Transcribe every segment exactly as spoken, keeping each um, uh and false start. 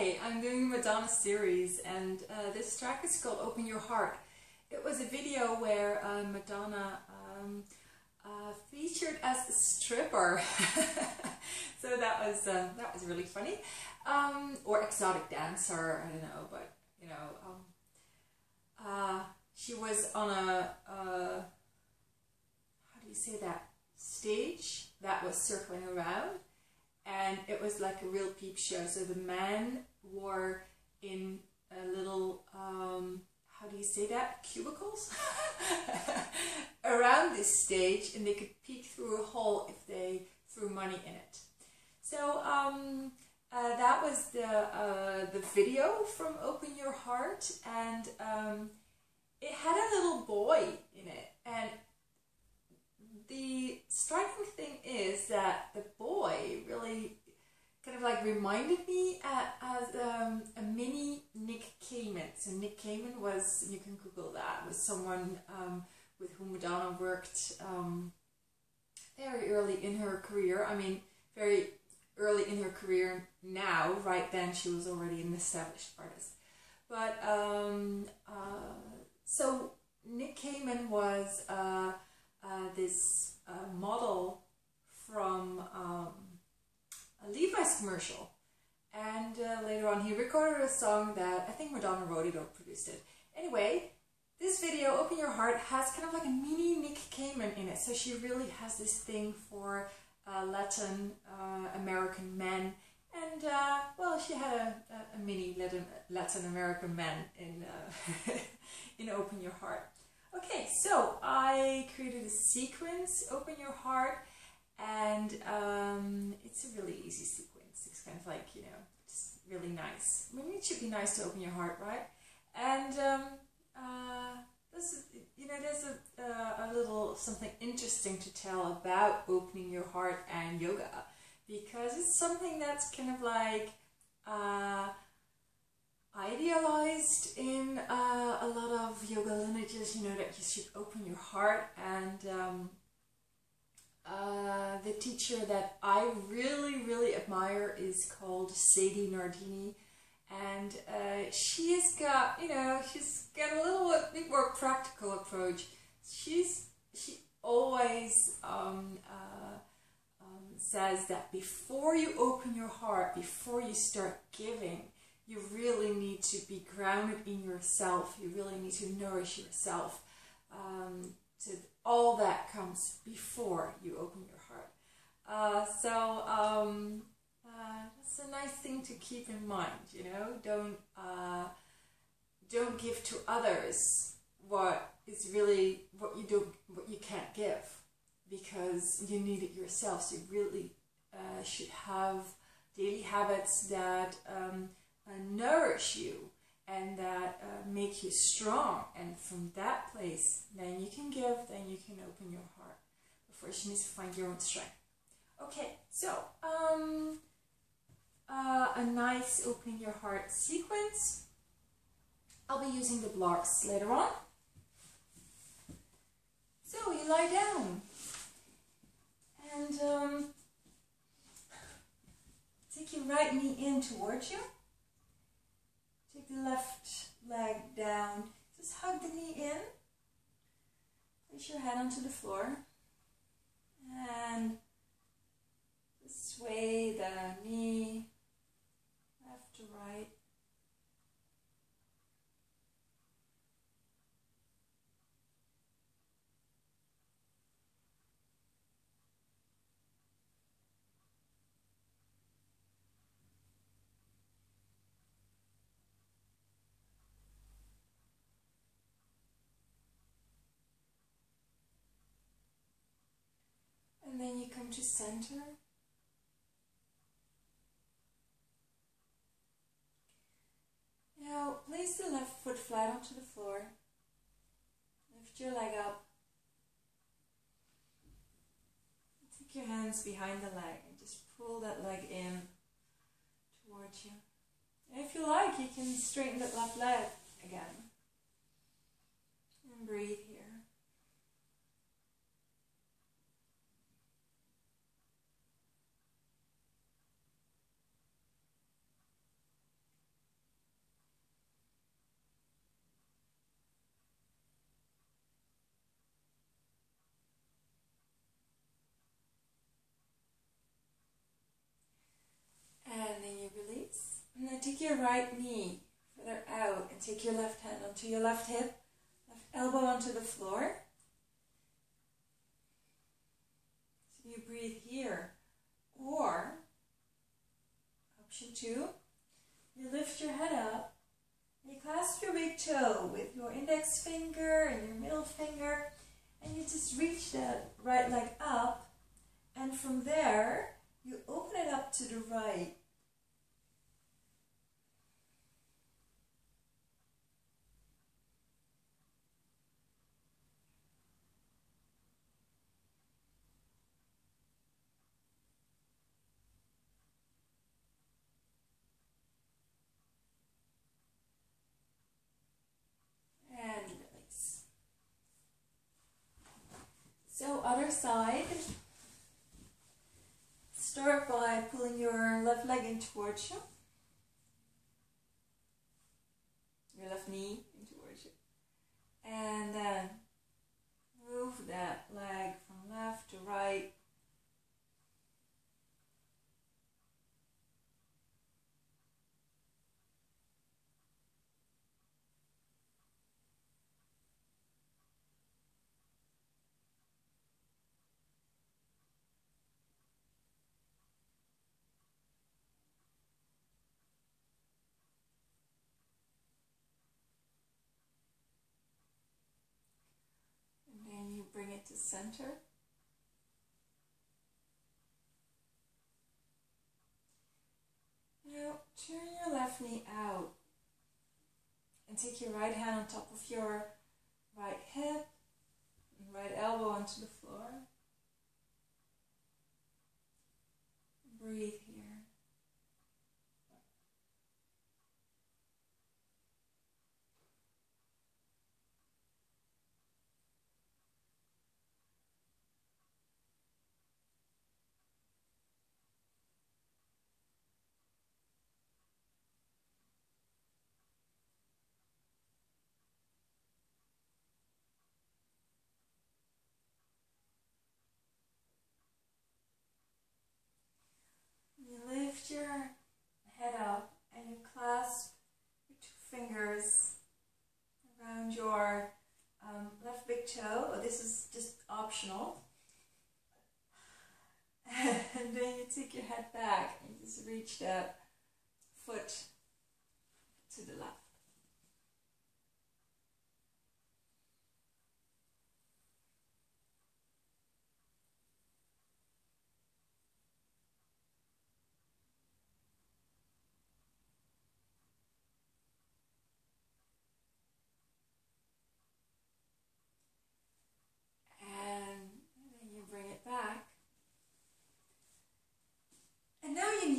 Hi, I'm doing a Madonna series, and uh, this track is called Open Your Heart. It was a video where uh, Madonna um, uh, featured as a stripper, so that was uh, that was really funny, um, or exotic dancer, I don't know, but you know, um, uh, she was on a uh, how do you say that stage that was circling around. And it was like a real peep show. So the man wore in a little, um, how do you say that, cubicles around this stage, and they could peek through a hole if they threw money in it. So um, uh, that was the uh, the video from Open Your Heart, and um, it had a little boy in it. And the striking thing is that the boy really kind of like reminded me at, as um, a mini Nick Kamen. So Nick Kamen was, you can Google that, was someone um, with whom Madonna worked um, very early in her career. I mean, very early in her career now, right then she was already an established artist. But, um, uh, so Nick Kamen was uh, Uh, this uh, model from um, a Levi's commercial, and uh, later on he recorded a song that I think Madonna wrote it or produced it. Anyway, this video, Open Your Heart, has kind of like a mini Nick Kamen in it, so she really has this thing for uh, Latin uh, American men, and uh, well, she had a, a mini Latin, Latin American man in, uh, in Open Your Heart. Okay, so I created a sequence, Open Your Heart, and um, it's a really easy sequence. It's kind of like, you know, just really nice. I mean, it should be nice to open your heart, right? And um, uh, this, you know, there's a, uh, a little something interesting to tell about opening your heart and yoga, because it's something that's kind of like uh, idealized in uh, a lot of yoga lineages, you know, that you should open your heart. And um, uh, the teacher that I really, really admire is called Sadie Nardini, and uh, she's got, you know, she's got a little bit more practical approach. She's, she always um, uh, um, says that before you open your heart, before you start giving, you really need to be grounded in yourself. You really need to nourish yourself. Um, so all that comes before you open your heart. Uh, so um, uh, that's a nice thing to keep in mind. You know, don't uh, don't give to others what is really what you don't what you can't give, because you need it yourself. So you really uh, should have daily habits that Um, Uh, nourish you, and that uh, make you strong, and from that place then you can give, then you can open your heart. But first you need to find your own strength. Okay, so um, uh, a nice opening your heart sequence. I'll be using the blocks later on. So you lie down and um, take your right knee in towards you. Take the left leg down, just hug the knee in, place your head onto the floor, and sway the knee left to right. And then you come to center. Now place the left foot flat onto the floor. Lift your leg up. Take your hands behind the leg and just pull that leg in towards you. And if you like, you can straighten that left leg again. And breathe here. Then take your right knee further out and take your left hand onto your left hip, left elbow onto the floor. So you breathe here. Or, option two, you lift your head up and you clasp your big toe with your index finger and your middle finger, and you just reach that right leg up, and from there you open it up to the right. So other side, start by pulling your left leg in towards you, your left knee in towards you, and then move that leg from left to right. Bring it to center. Now turn your left knee out and take your right hand on top of your right hip and right elbow onto the floor. Breathe here. Your head up and you clasp your two fingers around your um, left big toe. Oh, this is just optional. And then you take your head back and just reach that foot to the left.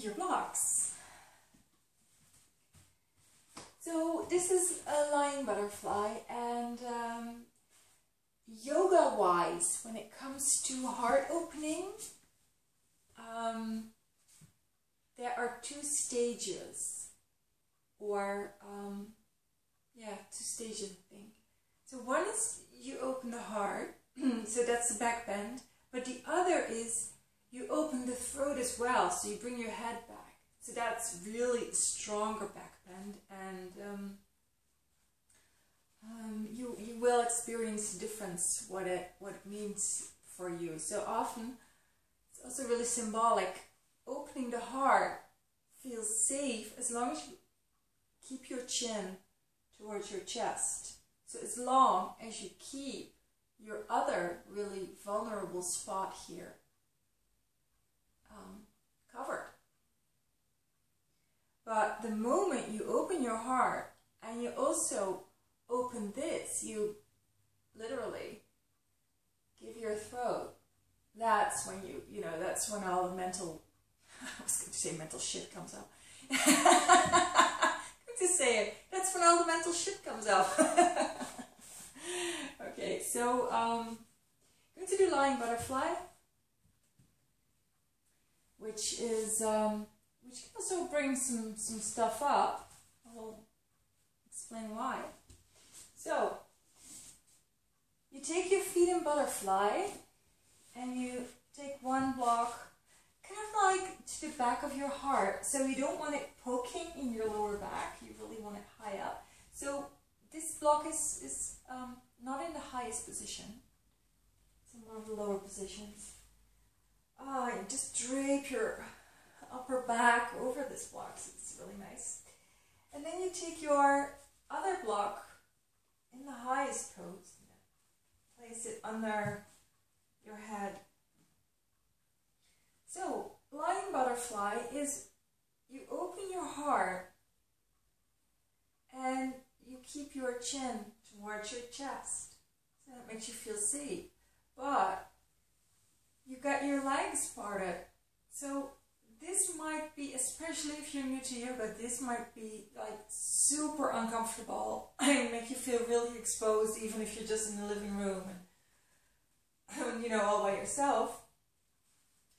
Your blocks. So this is a lying butterfly, and um, yoga wise, when it comes to heart opening, um, there are two stages, or um, yeah two stages I think. So one is you open the heart, so that's the back bend, but the other is you open the throat as well, so you bring your head back. So that's really a stronger back bend, and um, um, you, you will experience the difference, what it, what it means for you. So often, it's also really symbolic. Opening the heart feels safe as long as you keep your chin towards your chest. So as long as you keep your other really vulnerable spot here. Um, covered. But the moment you open your heart and you also open this, you literally give your throat, that's when you, you know, that's when all the mental, I was going to say mental shit comes up. I was going to say it, that's when all the mental shit comes up. Okay, so um, I'm going to do lying butterfly, which is, um, which can also bring some, some stuff up. I'll explain why. So, you take your feet in butterfly, and you take one block kind of like to the back of your heart. So you don't want it poking in your lower back. You really want it high up. So this block is, is um, not in the highest position. It's in one of the lower positions. Uh, and just drape your upper back over this block. So it's really nice. And then you take your other block in the highest pose. Place it under your head. So, lying butterfly is you open your heart and you keep your chin towards your chest. So that makes you feel safe. But you got your legs parted. So this might be, especially if you're new to yoga, this might be like super uncomfortable and make you feel really exposed, even if you're just in the living room and, you know, all by yourself.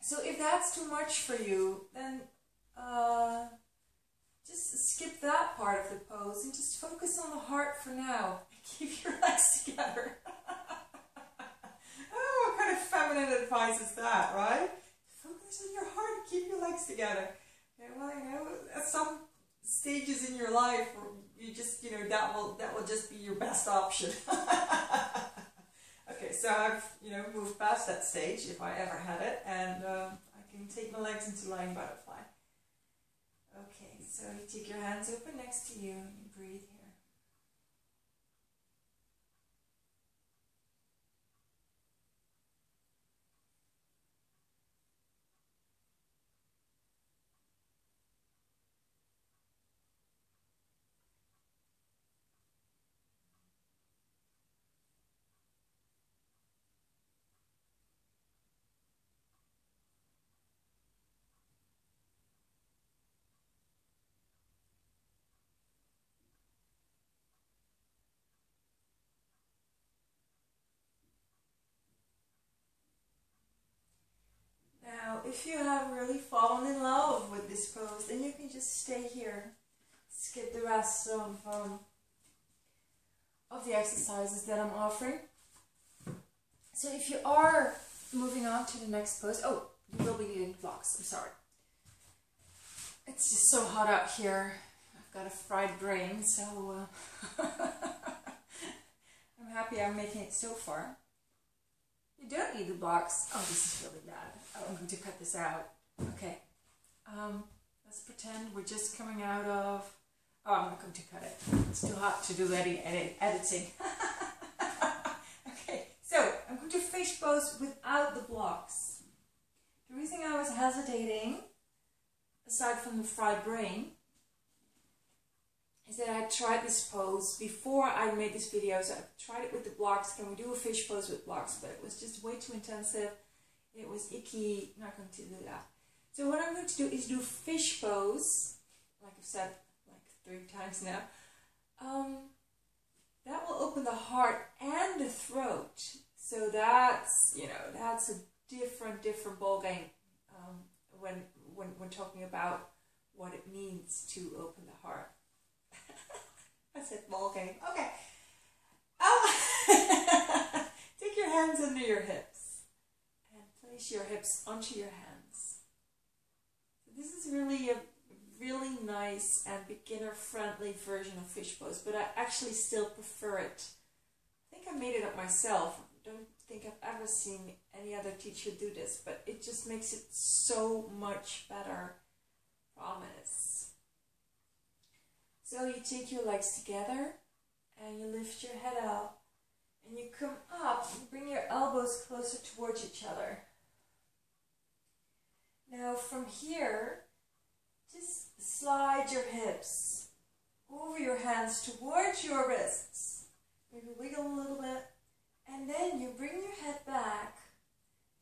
So if that's too much for you, then uh, just skip that part of the pose and just focus on the heart for now and keep your legs together. Oh, what kind of feminine advice is that, right? Focus on your heart and keep your legs together. Yeah, well, you know, at some stages in your life, you just, you know, that will that will just be your best option. Okay, so I've, you know, moved past that stage, if I ever had it, and uh, I can take my legs into lying butterfly. Okay, so you take your hands open next to you and you breathe here. If you have really fallen in love with this pose, then you can just stay here. Skip the rest of, um, of the exercises that I'm offering. So if you are moving on to the next pose, oh, you will be needing blocks, I'm sorry. It's just so hot out here. I've got a fried brain, so uh, I'm happy I'm making it so far. You don't need the blocks. Oh, this is really bad. Oh, I'm going to cut this out. Okay. Um, let's pretend we're just coming out of... Oh, I'm not going to cut it. It's too hot to do any edit editing. Okay, so I'm going to fish pose without the blocks. The reason I was hesitating, aside from the fried brain, is that I tried this pose before I made this video, so I tried it with the blocks. Can we do a fish pose with blocks? But it was just way too intensive. It was icky. Not going to do that. So what I'm going to do is do fish pose, like I've said like three times now. Um, that will open the heart and the throat. So that's, you know, that's a different, different ball game um, when when when talking about what it means to open the heart. I said ball game. Okay. Oh. Take your hands under your hips and place your hips onto your hands. This is really a really nice and beginner-friendly version of fish pose, but I actually still prefer it. I think I made it up myself. I don't think I've ever seen any other teacher do this, but it just makes it so much better. Promise. So you take your legs together and you lift your head up and you come up and bring your elbows closer towards each other. Now from here, just slide your hips over your hands towards your wrists. Maybe wiggle a little bit. And then you bring your head back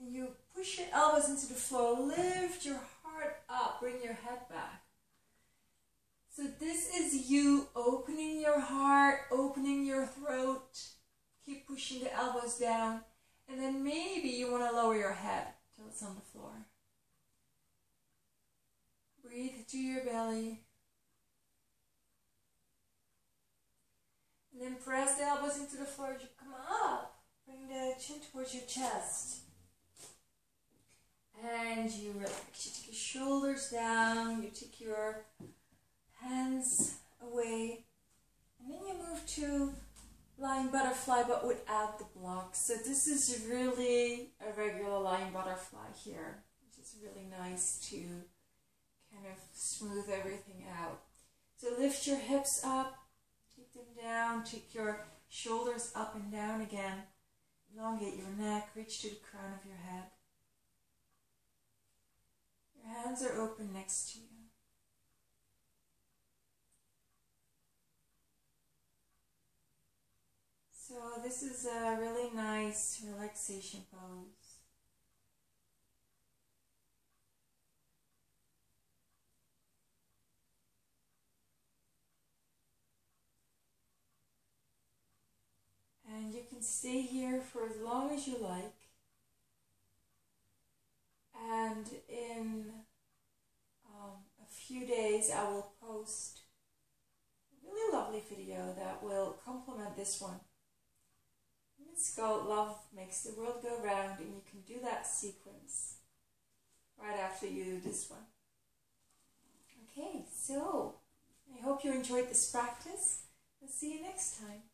and you push your elbows into the floor. Lift your heart up, bring your head back. So this is you opening your heart, opening your throat, keep pushing the elbows down, and then maybe you want to lower your head till it's on the floor. Breathe to your belly. And then press the elbows into the floor as you come up. Bring the chin towards your chest. and you relax. You take your shoulders down, you take your hands away, and then you move to lying butterfly but without the block. So this is really a regular lying butterfly here, which is really nice to kind of smooth everything out. So lift your hips up, take them down, take your shoulders up and down again, elongate your neck, reach to the crown of your head. Your hands are open next to you. So this is a really nice relaxation pose. And you can stay here for as long as you like. And in um, a few days I will post a really lovely video that will complement this one. It's called Love Makes the World Go Round, and you can do that sequence right after you do this one. Okay, so I hope you enjoyed this practice. I'll see you next time.